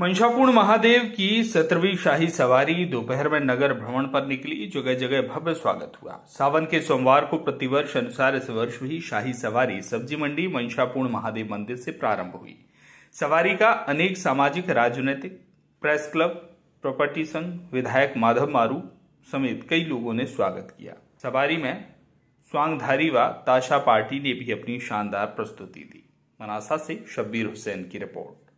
मंशापूर्ण महादेव की 17वीं शाही सवारी दोपहर में नगर भ्रमण पर निकली। जगह जगह भव्य स्वागत हुआ। सावन के सोमवार को प्रतिवर्ष अनुसार इस वर्ष भी शाही सवारी सब्जी मंडी मंशापूर्ण महादेव मंदिर से प्रारंभ हुई। सवारी का अनेक सामाजिक, राजनीतिक, प्रेस क्लब, प्रॉपर्टी संघ, विधायक माधव मारू समेत कई लोगों ने स्वागत किया। सवारी में स्वांगधारी व ताशा पार्टी ने भी अपनी शानदार प्रस्तुति दी। मनासा से शब्बीर हुसैन की रिपोर्ट।